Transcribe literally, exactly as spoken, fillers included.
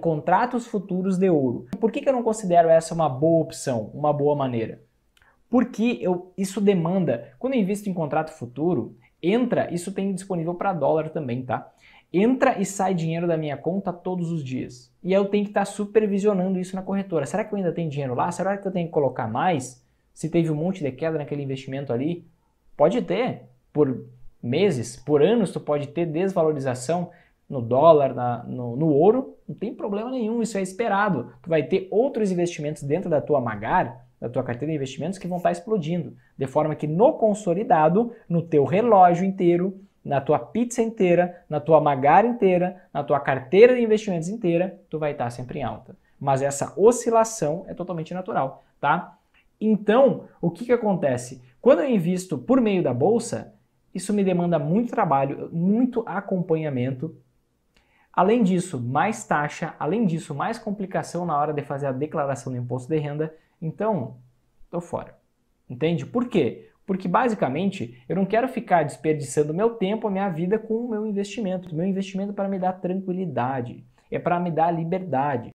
Contratos futuros de ouro. Por que que eu não considero essa uma boa opção, uma boa maneira? Porque eu, isso demanda, quando eu invisto em contrato futuro, entra, isso tem disponível para dólar também, tá? Entra e sai dinheiro da minha conta todos os dias. E eu tenho que estar tá supervisionando isso na corretora. Será que eu ainda tenho dinheiro lá? Será que eu tenho que colocar mais? Se teve um monte de queda naquele investimento ali? Pode ter. Por meses, por anos, tu pode ter desvalorização no dólar, na, no, no ouro. Não tem problema nenhum, isso é esperado. Tu vai ter outros investimentos dentro da tua Magar, da tua carteira de investimentos, que vão estar explodindo. De forma que no consolidado, no teu relógio inteiro, na tua pizza inteira, na tua Magar inteira, na tua carteira de investimentos inteira, tu vai estar sempre em alta. Mas essa oscilação é totalmente natural, tá? Então, o que que acontece? Quando eu invisto por meio da bolsa, isso me demanda muito trabalho, muito acompanhamento. Além disso, mais taxa, além disso, mais complicação na hora de fazer a declaração do imposto de renda. Então, tô fora. Entende? Por quê? Porque basicamente eu não quero ficar desperdiçando meu tempo, a minha vida com o meu investimento. O meu investimento é para me dar tranquilidade, é para me dar liberdade.